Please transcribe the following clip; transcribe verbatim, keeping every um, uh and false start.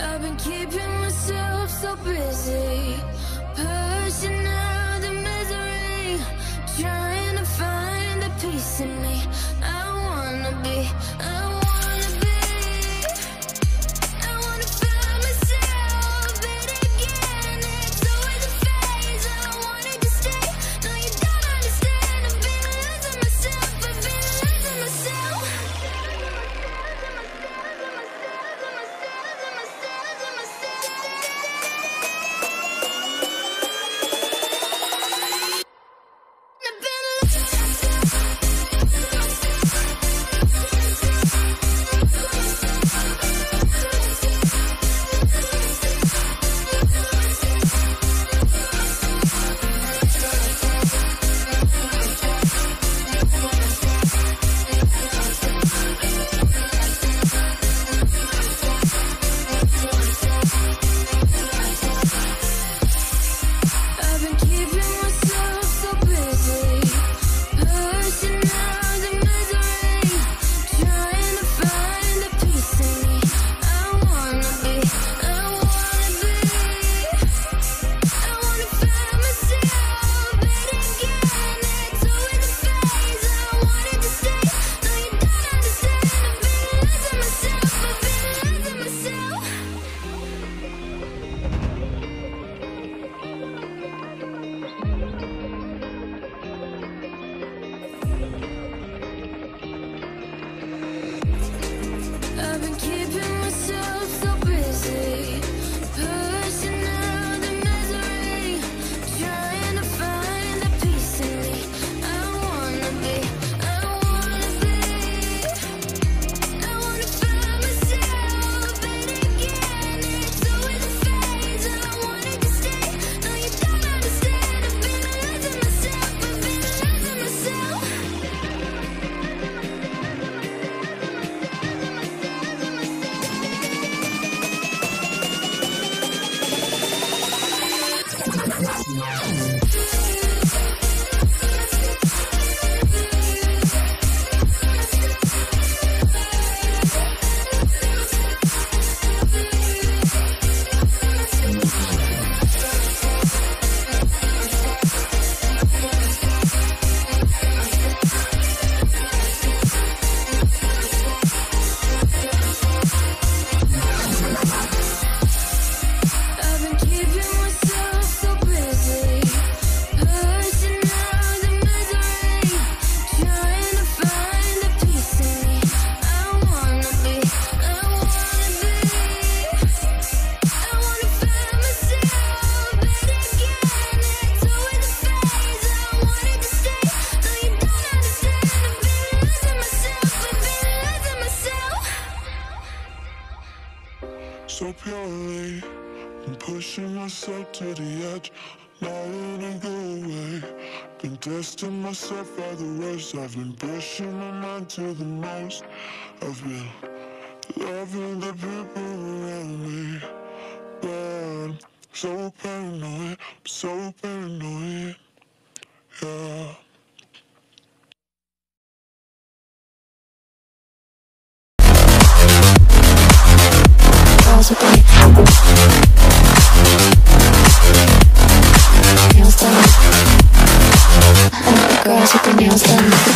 I've been keeping myself so busy, pushing out the misery, trying to find the peace in me. I wanna be, I wanna so purely, I'm pushing myself to the edge, not letting go away. Been testing myself by the worst. I've been pushing my mind to the most. I've been loving the people around me, but I'm so paranoid, I'm so paranoid, yeah. Girls with the nails done.